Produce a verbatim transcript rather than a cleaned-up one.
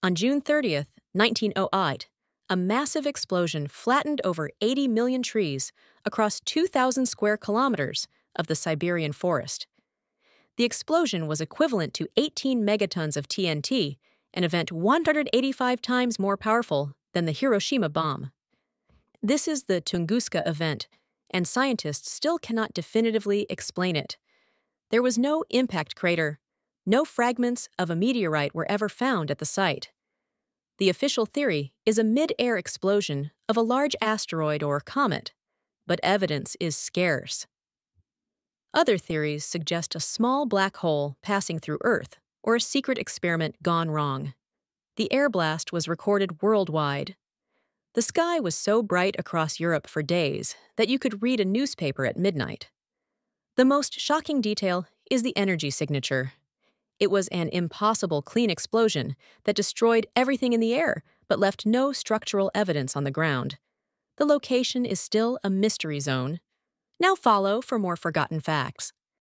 On June thirtieth, nineteen oh eight, a massive explosion flattened over eighty million trees across two thousand square kilometers of the Siberian forest. The explosion was equivalent to eighteen megatons of T N T, an event one hundred eighty-five times more powerful than the Hiroshima bomb. This is the Tunguska event, and scientists still cannot definitively explain it. There was no impact crater. No fragments of a meteorite were ever found at the site. The official theory is a mid-air explosion of a large asteroid or comet, but evidence is scarce. Other theories suggest a small black hole passing through Earth or a secret experiment gone wrong. The air blast was recorded worldwide. The sky was so bright across Europe for days that you could read a newspaper at midnight. The most shocking detail is the energy signature. It was an impossible clean explosion that destroyed everything in the air but left no structural evidence on the ground. The location is still a mystery zone. Now follow for more forgotten facts.